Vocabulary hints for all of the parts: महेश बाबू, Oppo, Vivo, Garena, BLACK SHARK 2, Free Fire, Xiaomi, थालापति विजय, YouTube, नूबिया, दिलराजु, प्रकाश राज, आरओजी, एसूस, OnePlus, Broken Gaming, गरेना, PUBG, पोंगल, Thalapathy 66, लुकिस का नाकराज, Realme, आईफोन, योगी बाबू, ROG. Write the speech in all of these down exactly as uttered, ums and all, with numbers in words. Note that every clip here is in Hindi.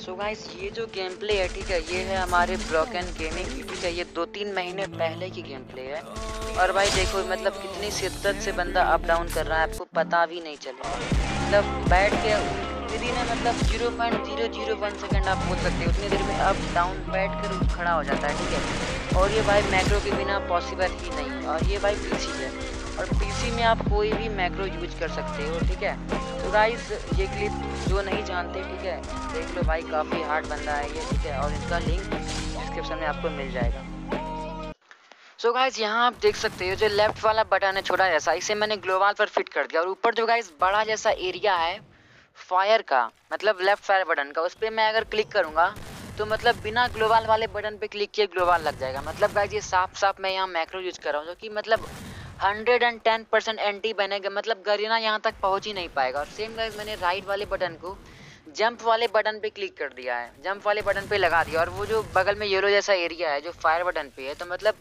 सो so गाइस ये जो गेम प्ले है ठीक है, ये है हमारे ब्रोकन गेमिंग की ठीक है, ये दो तीन महीने पहले की गेम प्ले है। और भाई देखो मतलब कितनी शिद्दत से बंदा अप डाउन कर रहा है, आपको पता भी नहीं चला। मतलब बैठ के उतनी देर मतलब zero point zero zero one second आप बोल सकते हो, उतनी देर में अप डाउन बैठ कर खड़ा हो जाता है ठीक है। और ये भाई मैक्रो के बिना पॉसिबल ही नहीं, और ये भाई पीसी है और पीसी में आप कोई भी मैक्रो यूज कर सकते हो ठीक है। तो गाइस ये क्लिप जो नहीं जानते ठीक है देख लो, भाई काफ़ी हार्ड बंदा है ये ठीक है, और इसका लिंक डिस्क्रिप्शन में आपको मिल जाएगा। सो so गाइस यहाँ आप देख सकते हो जो लेफ्ट वाला बटन है छोटा जैसा, इसे मैंने ग्लोबल पर फिट कर दिया, और ऊपर जो गाइस बड़ा जैसा एरिया है फायर का मतलब लेफ्ट फायर बटन का, उस पर मैं अगर क्लिक करूँगा तो मतलब बिना ग्लोबल वाले बटन पर क्लिक किए ग्लोबल लग जाएगा। मतलब गाइस ये साफ साफ मैं यहाँ मैक्रो यूज कर रहा हूँ जो कि मतलब hundred and ten percent anti बनेगा, मतलब गरेना यहाँ तक पहुँच ही नहीं पाएगा। और सेम गाइस मैंने राइट वाले बटन को जंप वाले बटन पे क्लिक कर दिया है, जंप वाले बटन पे लगा दिया, और वो जो बगल में येलो जैसा एरिया है जो फायर बटन पे है, तो मतलब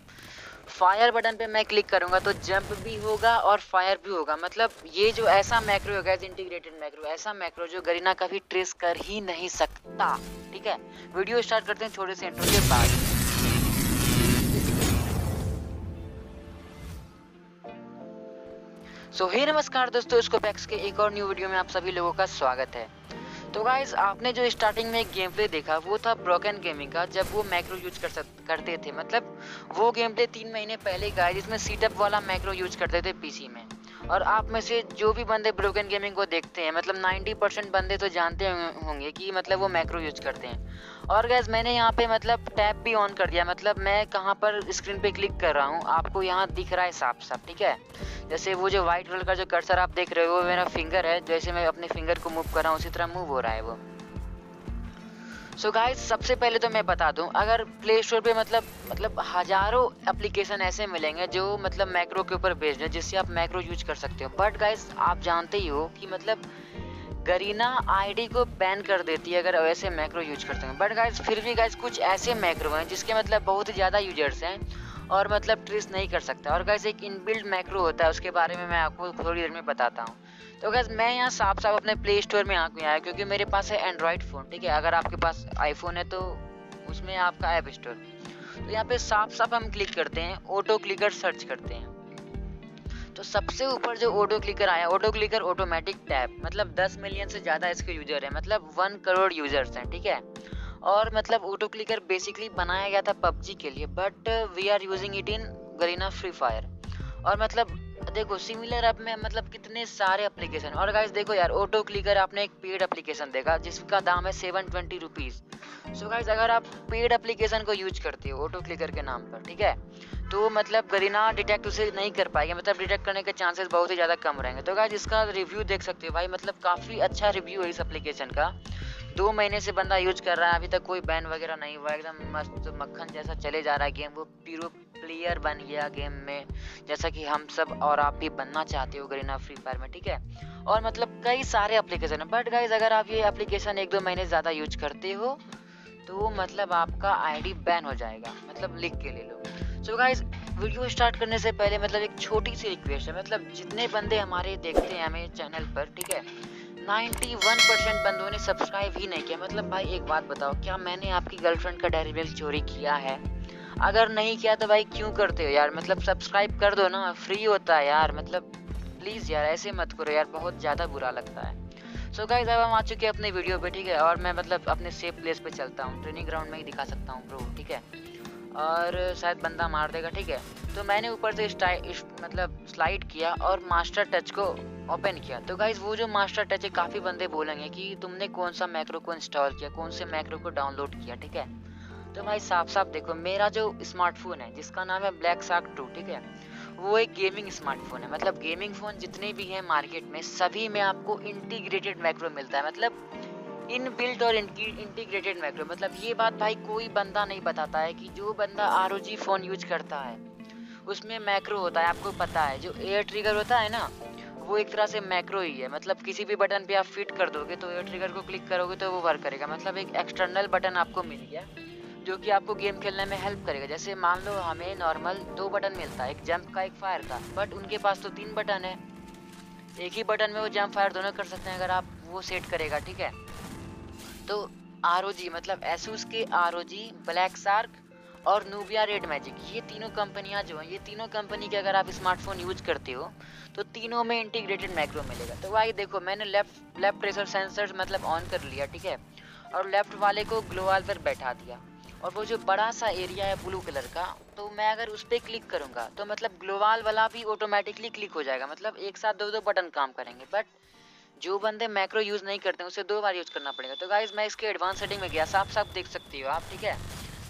फायर बटन पे मैं क्लिक करूँगा तो जंप भी होगा और फायर भी होगा। मतलब ये जो ऐसा मैक्रो होगा इंटीग्रेटेड मैक्रो, ऐसा मैक्रो जो गरेना कभी ट्रेस कर ही नहीं सकता ठीक है। वीडियो स्टार्ट करते हैं थोड़े से इंट्रो के बाद। सो so, हे नमस्कार दोस्तों, इसको पैक्स के एक और न्यू वीडियो में आप सभी लोगों का स्वागत है। तो गाइज आपने जो स्टार्टिंग में एक गेम प्ले देखा वो था ब्रोकन गेमिंग का, जब वो मैक्रो यूज कर सक करते थे। मतलब वो गेम प्ले तीन महीने पहले का है जिसमें सीटअप वाला मैक्रो यूज करते थे पीसी में। और आप में से जो भी बंदे ब्रोकन गेमिंग को देखते हैं मतलब नब्बे परसेंट बंदे तो जानते होंगे कि मतलब वो मैक्रो यूज करते हैं। और गैस मैंने यहाँ पे मतलब टैब भी ऑन कर दिया, मतलब मैं कहाँ पर स्क्रीन पे क्लिक कर रहा हूँ आपको यहाँ दिख रहा है साफ साफ ठीक है। जैसे वो जो वाइट कलर का जो कर्सर आप देख रहे हो वो मेरा फिंगर है, जैसे मैं अपने फिंगर को मूव कर रहा हूँ उसी तरह मूव हो रहा है वो। सो so गाइज सबसे पहले तो मैं बता दूं, अगर प्ले स्टोर पे मतलब मतलब हज़ारों एप्लीकेशन ऐसे मिलेंगे जो मतलब मैक्रो के ऊपर बेस्ड है जिससे आप मैक्रो यूज कर सकते हो। बट गाइज आप जानते ही हो कि मतलब गरेना आईडी को बैन कर देती है अगर वैसे मैक्रो यूज करते हैं। बट गाइज फिर भी गाइज कुछ ऐसे मैक्रो हैं जिसके मतलब बहुत ज़्यादा यूजर्स हैं और मतलब ट्रेस नहीं कर सकता। और गाइज एक इनबिल्ड मैक्रो होता है, उसके बारे में मैं आपको थोड़ी देर में बताता हूँ। तो गाइज मैं यहाँ साफ साफ अपने प्ले स्टोर में आँख में आया क्योंकि मेरे पास है एंड्रॉयड फ़ोन ठीक है। अगर आपके पास आईफोन है तो उसमें आपका ऐप स्टोर, तो यहाँ पे साफ साफ हम क्लिक करते हैं ऑटो क्लिकर सर्च करते हैं, तो सबसे ऊपर जो ऑटो क्लिकर आया, ऑटो क्लिकर ऑटोमेटिक टैब, मतलब दस मिलियन से ज़्यादा इसके यूज़र हैं, मतलब वन करोड़ यूज़र्स हैं ठीक है। और मतलब ऑटो क्लिकर बेसिकली बनाया गया था पबजी के लिए, but we are using it in गरेना free fire. और मतलब देखो सिमिलर ऐप में मतलब कितने सारे एप्लीकेशन। और गाइस देखो यार ऑटो क्लिकर आपने एक पेड एप्लीकेशन देखा जिसका दाम है seven twenty rupees. So guys अगर आप पेड एप्लीकेशन को यूज करते हो ऑटो क्लिकर के नाम पर ठीक है, तो मतलब गरेना डिटेक्ट उसे नहीं कर पाएंगे, मतलब डिटेक्ट करने के चांसेस बहुत ही ज़्यादा कम रहेंगे। तो गाइस इसका रिव्यू देख सकते हो भाई, मतलब काफ़ी अच्छा रिव्यू है इस एप्लीकेशन का, दो महीने से बंदा यूज कर रहा है, अभी तक कोई बैन वगैरह नहीं हुआ, एकदम मस्त मक्खन जैसा चले जा रहा है गेम, वो प्रो प्लेयर बन गया गेम में, जैसा कि हम सब और आप भी बनना चाहते हो गरेना फ्री फायर में ठीक है। और मतलब कई सारे एप्लीकेशन है, बट गाइज अगर आप ये एप्लीकेशन एक दो महीने ज़्यादा यूज करते हो तो मतलब आपका आईडी बैन हो जाएगा, मतलब लिख के ले लो। सो गाइज वीडियो स्टार्ट करने से पहले मतलब एक छोटी सी रिक्वेस्ट है, मतलब जितने बंदे हमारे देखते हैं हमें चैनल पर ठीक है, इक्यानवे परसेंट बंदों ने सब्सक्राइब ही नहीं किया। मतलब भाई एक बात बताओ, क्या मैंने आपकी गर्लफ्रेंड का डायरी मिल्क चोरी किया है? अगर नहीं किया तो भाई क्यों करते हो यार, मतलब सब्सक्राइब कर दो ना, फ्री होता है यार, मतलब प्लीज़ यार ऐसे मत करो यार, बहुत ज़्यादा बुरा लगता है। सो गाइस अब हम आ चुके हैं अपने वीडियो पे ठीक है, और मैं मतलब अपने सेफ प्लेस पे चलता हूँ, ट्रेनिंग ग्राउंड में ही दिखा सकता हूँ ब्रो ठीक है, और शायद बंदा मार देगा ठीक है। तो मैंने ऊपर से मतलब स्लाइड किया और मास्टर टच को ओपन किया। तो गाइज वो जो मास्टर टच है, काफ़ी बंदे बोलेंगे कि तुमने कौन सा मैक्रो को इंस्टॉल किया, कौन से मैक्रो को डाउनलोड किया ठीक है। तो भाई साफ साफ देखो मेरा जो स्मार्टफोन है जिसका नाम है ब्लैक शार्क टू ठीक है, वो एक गेमिंग स्मार्टफोन है। मतलब गेमिंग फ़ोन जितने भी हैं मार्केट में सभी में आपको इंटीग्रेटेड मैक्रो मिलता है, मतलब इन बिल्ट और इंटीग्रेटेड मैक्रो। मतलब ये बात भाई कोई बंदा नहीं बताता है कि जो बंदा R O G phone use करता है उसमें मैक्रो होता है, आपको पता है जो एयर ट्रिगर होता है ना वो एक तरह से मैक्रो ही है। मतलब किसी भी बटन पे आप फिट कर दोगे तो एयर ट्रिगर को क्लिक करोगे तो वो वर्क करेगा, मतलब एक एक्सटर्नल बटन आपको मिल गया जो कि आपको गेम खेलने में हेल्प करेगा। जैसे मान लो हमें नॉर्मल दो बटन मिलता है, एक जंप का एक फायर का, बट उनके पास तो तीन बटन है, एक ही बटन में वो जंप फायर दोनों कर सकते हैं अगर आप वो सेट करेगा ठीक है। तो आर ओ जी मतलब एसूस के R O G, black shark और नूबिया रेड मैजिक, ये तीनों कंपनियां जो हैं, ये तीनों कंपनी के अगर आप स्मार्टफोन यूज करते हो तो तीनों में इंटीग्रेटेड माइक्रो मिलेगा। तो भाई देखो मैंने लेफ्ट लेफ्ट प्रेशर सेंसर्स मतलब ऑन कर लिया, ठीक है, और लेफ्ट वाले को ग्लोवाल पर बैठा दिया, और वो जो बड़ा सा एरिया है ब्लू कलर का, तो मैं अगर उस पर क्लिक करूँगा तो मतलब ग्लोवाल वाला भी ऑटोमेटिकली क्लिक हो जाएगा, मतलब एक साथ दो दो बटन काम करेंगे। बट जो बंदे मैक्रो यूज़ नहीं करते उसे दो बार यूज़ करना पड़ेगा। तो गाइज मैं इसके एडवांस सेटिंग में गया, साफ साफ देख सकती हो आप, ठीक है।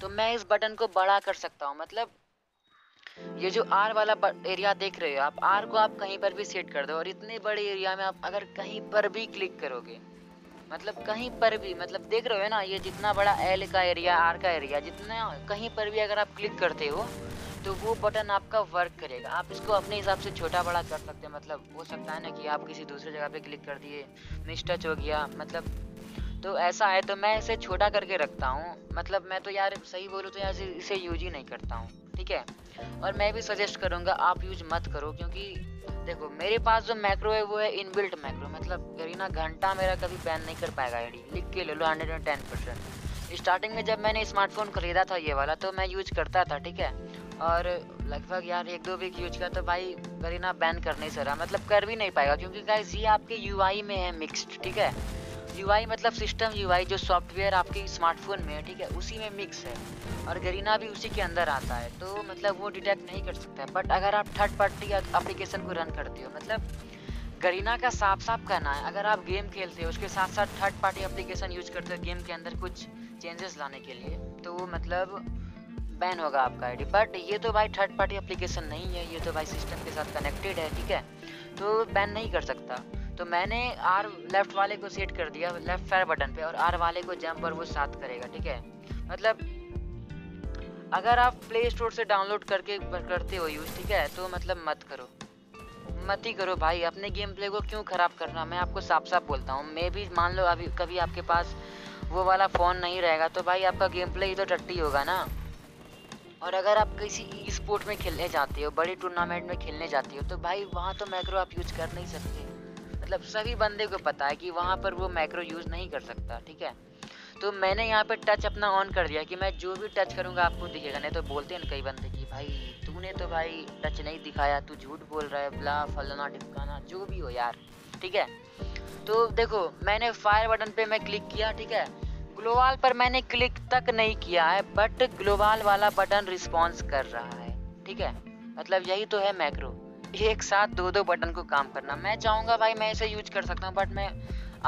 तो मैं इस बटन को बड़ा कर सकता हूँ, मतलब ये जो आर वाला एरिया देख रहे हो आप, आर को आप कहीं पर भी सेट कर दो और इतने बड़े एरिया में आप अगर कहीं पर भी क्लिक करोगे, मतलब कहीं पर भी, मतलब देख रहे हो ना, ये जितना बड़ा एल का एरिया, आर का एरिया, जितना कहीं पर भी अगर आप क्लिक करते हो तो वो बटन आपका वर्क करेगा। आप इसको अपने हिसाब से छोटा बड़ा कर सकते हैं, मतलब हो सकता है ना कि आप किसी दूसरे जगह पे क्लिक कर दिए, मिसटच हो गया, मतलब तो ऐसा है। तो मैं इसे छोटा करके रखता हूँ, मतलब मैं तो यार सही बोलूँ तो यार इसे यूज ही नहीं करता हूँ, ठीक है। और मैं भी सजेस्ट करूँगा आप यूज मत करो, क्योंकि देखो मेरे पास जो मैक्रो है वो है इनबिल्ट मैक्रो, मतलब गरीना घंटा मेरा कभी बैन नहीं कर पाएगा आईडी, लिख के ले लो hundred and ten percent. Starting में जब मैंने स्मार्टफोन खरीदा था ये वाला, तो मैं यूज करता था, ठीक है, और लगभग यार एक दो वीक यूज किया तो भाई गरीना बैन करने से रहा, मतलब कर भी नहीं पाएगा, क्योंकि गाइस ये आपके यूआई में है मिक्स्ड, ठीक है। यूआई मतलब सिस्टम यूआई जो सॉफ्टवेयर आपके स्मार्टफोन में है, ठीक है, उसी में मिक्स है, और गरीना भी उसी के अंदर आता है, तो मतलब वो डिटेक्ट नहीं कर सकता है। बट अगर आप थर्ड पार्टी एप्लीकेशन को रन करते हो, मतलब गरीना का साफ साफ कहना है अगर आप गेम खेलते हो उसके साथ साथ थर्ड पार्टी एप्लीकेशन यूज करते हो गेम के अंदर कुछ चेंजेस लाने के लिए, तो वो मतलब बैन होगा आपका आईडी। बट ये तो भाई थर्ड पार्टी एप्लीकेशन नहीं है, ये तो भाई सिस्टम के साथ कनेक्टेड है, ठीक है, तो बैन नहीं कर सकता। तो मैंने आर लेफ्ट वाले को सेट कर दिया लेफ्ट फायर बटन पे, और आर वाले को जंप पर वो साथ करेगा, ठीक है। मतलब अगर आप प्ले स्टोर से डाउनलोड करके करते हो यूज, ठीक है, तो मतलब मत करो, मत ही करो भाई, अपने गेम प्ले को क्यों ख़राब करना। मैं आपको साफ साफ बोलता हूँ, मैं भी मान लो अभी कभी आपके पास वो वाला फ़ोन नहीं रहेगा तो भाई आपका गेम प्ले ही तो टट्टी होगा ना। और अगर आप किसी ई स्पोर्ट में खेलने जाते हो, बड़े टूर्नामेंट में खेलने जाते हो, तो भाई वहाँ तो मैक्रो आप यूज कर नहीं सकते, मतलब सभी बंदे को पता है कि वहाँ पर वो मैक्रो यूज़ नहीं कर सकता, ठीक है। तो मैंने यहाँ पर टच अपना ऑन कर दिया कि मैं जो भी टच करूँगा आपको दिखेगा, नहीं तो बोलते हैं ना कई बंदे कि भाई तूने तो भाई टच नहीं दिखाया, तू झूठ बोल रहा है, बला फलाना ढिपकाना जो भी हो यार, ठीक है। तो देखो मैंने फायर बटन पे मैं क्लिक किया, ठीक है, ग्लोवाल पर मैंने क्लिक तक नहीं किया है, बट ग्लोवाल वाला बटन रिस्पॉन्स कर रहा है, ठीक है, मतलब यही तो है मैक्रो, एक साथ दो दो बटन को काम करना। मैं चाहूँगा भाई मैं इसे यूज कर सकता हूँ, बट मैं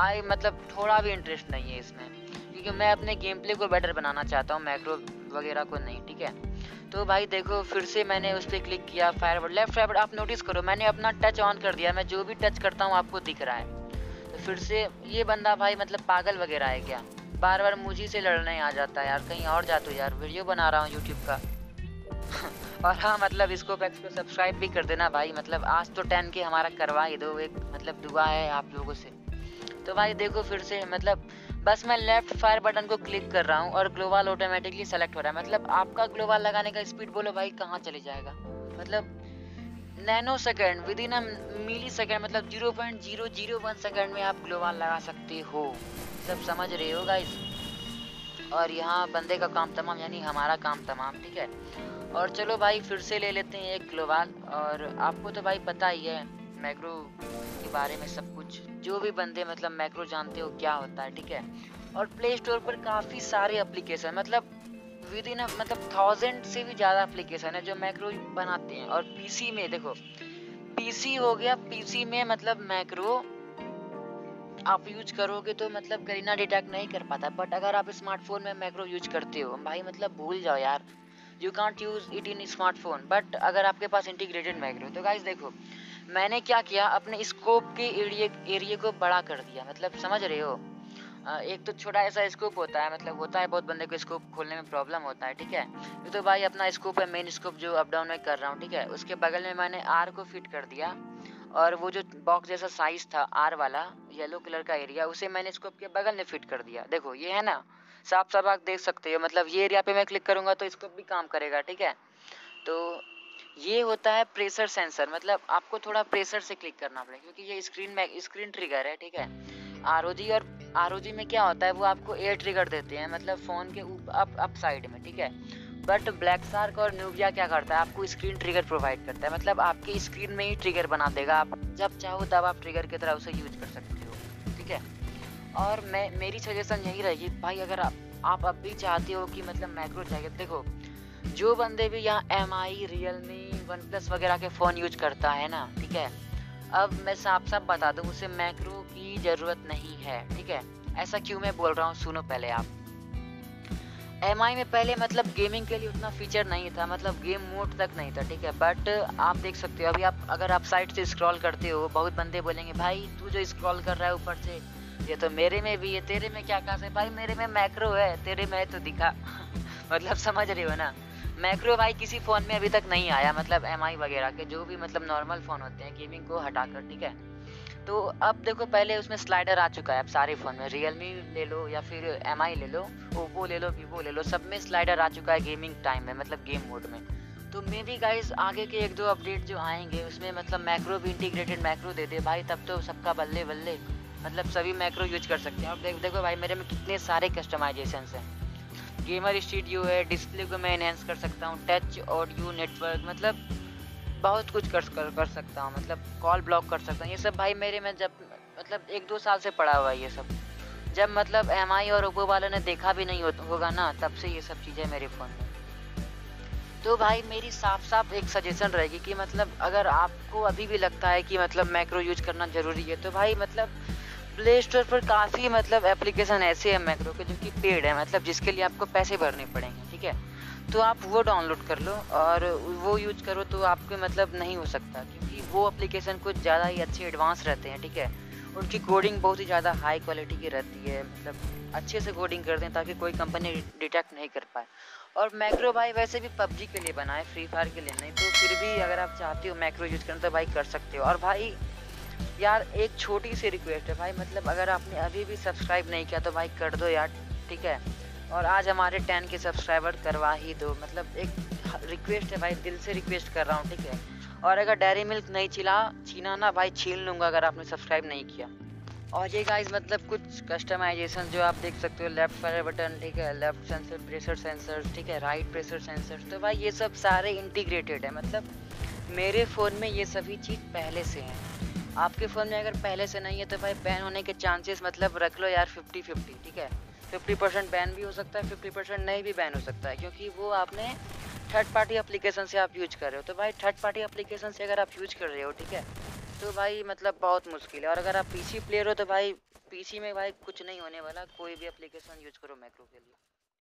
आई मतलब थोड़ा भी इंटरेस्ट नहीं है इसमें, क्योंकि मैं अपने गेम प्ले को बेटर बनाना चाहता हूँ, मैक्रो वगैरह को नहीं, ठीक है। तो भाई देखो फिर से मैंने उस पर क्लिक किया, fire button left fire button, आप नोटिस करो मैंने अपना टच ऑन कर दिया, मैं जो भी टच करता हूँ आपको दिख रहा है। तो फिर से ये बंदा भाई मतलब पागल वगैरह है क्या, बार बार मुझी से लड़ने आ जाता है यार, कहीं और जाते हो यार, वीडियो बना रहा हूँ यूट्यूब का। और हाँ मतलब इसको सब्सक्राइब भी कर देना भाई, मतलब आज तो टेन के हमारा करवा ही दो, एक मतलब दुआ है आप लोगों से। तो भाई देखो फिर से मतलब बस मैं लेफ्ट फायर बटन को क्लिक कर रहा हूँ और ग्लोवाल ऑटोमेटिकली सेलेक्ट हो रहा है, मतलब आपका ग्लोवाल लगाने का स्पीड बोलो भाई कहाँ चले जाएगा, मतलब nano second within a milli second, मतलब zero point zero zero one second में आप ग्लोवाल लगा सकते हो, सब समझ रहे हो गाइस। और यहाँ बंदे का काम तमाम यानी हमारा काम तमाम, ठीक है। और चलो भाई फिर से ले लेते हैं एक ग्लोवाल, और आपको तो भाई पता ही है मैक्रो के बारे में सब कुछ, जो भी बंदे मतलब मैक्रो जानते हो क्या होता है, ठीक है। और प्ले स्टोर पर काफ़ी सारे एप्लीकेशन मतलब विद इन मतलब थाउजेंड से भी ज़्यादा एप्लीकेशन है जो मैक्रो बनाते हैं। और पीसी में देखो, पीसी हो गया, पीसी में मतलब मैक्रो आप यूज करोगे तो मतलब गरीना डिटेक्ट नहीं कर पाता, बट अगर आप स्मार्टफोन में मैक्रो यूज करते हो भाई मतलब भूल जाओ यार, you can't use it in smartphone, but अगर आपके पास इंटीग्रेटेड मैक्रो। तो गाइस देखो मैंने क्या किया, अपने स्कोप के एरिए एरिए को बड़ा कर दिया, मतलब समझ रहे हो, एक तो छोटा ऐसा स्कोप होता है, मतलब होता है बहुत बंदे को स्कोप खोलने में प्रॉब्लम होता है, ठीक है। ये तो भाई अपना स्कोप है मेन स्कोप जो अप डाउन में कर रहा हूँ, ठीक है। उसके बगल में मैंने आर को फिट कर दिया, और वो जो बॉक्स जैसा साइज था आर वाला येलो कलर का एरिया, उसे मैंने स्कोप के बगल में फिट कर दिया। देखो ये है ना, साफ साफ आप देख सकते हो, मतलब ये एरिया पे मैं क्लिक करूँगा तो स्कोप भी काम करेगा, ठीक है। तो ये होता है प्रेशर सेंसर, मतलब आपको थोड़ा प्रेशर से क्लिक करना पड़ेगा, क्योंकि ये स्क्रीन में स्क्रीन ट्रिगर है, ठीक है। आरओजी, और आरओजी में क्या होता है वो आपको एयर ट्रिगर देते हैं, मतलब फ़ोन के अप अप साइड में, ठीक है। बट ब्लैक शार्क और न्यूबिया क्या करता है, आपको स्क्रीन ट्रिगर प्रोवाइड करता है, मतलब आपकी स्क्रीन में ही ट्रिगर बना देगा, आप जब चाहो तब आप ट्रिगर की तरह उसे यूज कर सकते हो, ठीक है। और मैं मेरी सजेशन यही रहेगी भाई, अगर आप आप अब भी चाहते हो कि मतलब मैक्रो चाहिए, देखो जो बंदे भी यहाँ M I, Realme, one plus वगैरह के फ़ोन यूज करता है ना, ठीक है, अब मैं साफ साफ बता दूँ उसे मैक्रो की ज़रूरत नहीं है, ठीक है। ऐसा क्यों मैं बोल रहा हूँ, सुनो पहले आप। एम आई में पहले मतलब गेमिंग के लिए उतना फीचर नहीं था, मतलब गेम मोड तक नहीं था, ठीक है। बट आप देख सकते हो अभी, आप अगर आप साइड से स्क्रॉल करते हो, बहुत बंदे बोलेंगे भाई तू जो स्क्रॉल कर रहा है ऊपर से, ये तो मेरे में भी है, तेरे में क्या खास है भाई, मेरे में मैक्रो है, तेरे में है तो दिखा मतलब समझ रहे हो ना, मैक्रो भाई किसी फ़ोन में अभी तक नहीं आया, मतलब एम आई वगैरह के जो भी मतलब नॉर्मल फ़ोन होते हैं गेमिंग को हटाकर, ठीक है। तो अब देखो पहले उसमें स्लाइडर आ चुका है, अब सारे फ़ोन में, रियलमी ले लो या फिर एम आई ले लो, ओप्पो ले लो, वीवो ले लो, सब में स्लाइडर आ चुका है गेमिंग टाइम में, मतलब गेम मोड में। तो मे भी गाइज आगे के एक दो अपडेट जो आएंगे उसमें मतलब मैक्रो भी, इंटीग्रेटेड मैक्रो दे दे भाई, तब तो सबका बल्ले बल्ले, मतलब सभी मैक्रो यूज कर सकते हैं। और देख देखो भाई मेरे में कितने सारे कस्टमाइजेशंस हैं, गेमर स्टूडियो है, डिस्प्ले को मैं इन्हेंस कर सकता हूँ, टच, ऑडियो, नेटवर्क, मतलब बहुत कुछ कर कर, कर सकता हूँ, मतलब कॉल ब्लॉक कर सकता हूँ, ये सब भाई मेरे में जब मतलब एक दो साल से पड़ा हुआ है ये सब, जब मतलब एम आई और ओप्पो वालों ने देखा भी नहीं हो, होगा ना, तब से ये सब चीज़ें मेरे फ़ोन में। तो भाई मेरी साफ साफ एक सजेशन रहेगी कि मतलब अगर आपको अभी भी लगता है कि मतलब मैक्रो यूज करना ज़रूरी है, तो भाई मतलब प्ले स्टोर पर काफ़ी मतलब एप्लीकेशन ऐसे हैं मैक्रो के जो कि पेड है, मतलब जिसके लिए आपको पैसे भरने पड़ेंगे, ठीक है। तो आप वो डाउनलोड कर लो और वो यूज करो, तो आपके मतलब नहीं हो सकता, क्योंकि वो एप्लीकेशन कुछ ज़्यादा ही अच्छे एडवांस रहते हैं, ठीक है। उनकी कोडिंग बहुत ही ज़्यादा हाई क्वालिटी की रहती है, मतलब अच्छे से कोडिंग करते हैं ताकि कोई कंपनी डिटेक्ट नहीं कर पाए। और मैक्रो भाई वैसे भी पबजी के लिए बनाए, फ्री फायर के लिए नहीं, तो फिर भी अगर आप चाहते हो मैक्रो यूज करना तो भाई कर सकते हो। और भाई यार एक छोटी सी रिक्वेस्ट है भाई, मतलब अगर आपने अभी भी सब्सक्राइब नहीं किया तो भाई कर दो यार, ठीक है। और आज हमारे टेन के सब्सक्राइबर करवा ही दो, मतलब एक रिक्वेस्ट है भाई, दिल से रिक्वेस्ट कर रहा हूँ, ठीक है। और अगर डेयरी मिल्क नहीं छिला छीना ना भाई, छीन लूँगा अगर आपने सब्सक्राइब नहीं किया। और ये गाइस मतलब कुछ कस्टमाइजेशन जो आप देख सकते हो, लेफ़्ट फायर बटन, ठीक है, लेफ़्ट सेंसर, प्रेशर सेंसर, ठीक है, राइट प्रेशर सेंसर, तो भाई ये सब सारे इंटीग्रेटेड है, मतलब मेरे फ़ोन में ये सभी चीज़ पहले से हैं, आपके फ़ोन में अगर पहले से नहीं है तो भाई बैन होने के चांसेस मतलब रख लो यार फिफ्टी फिफ्टी, ठीक है। फिफ्टी परसेंट बैन भी हो सकता है, फिफ्टी परसेंट नहीं भी बैन हो सकता है, क्योंकि वो आपने थर्ड पार्टी एप्लीकेशन से आप यूज कर रहे हो। तो भाई थर्ड पार्टी एप्लीकेशन से अगर आप यूज कर रहे हो, ठीक है, तो भाई मतलब बहुत मुश्किल है। और अगर आप पीसी प्लेयर हो तो भाई पीसी में भाई कुछ नहीं होने वाला, कोई भी एप्लीकेशन यूज करो मैक्रो के लिए।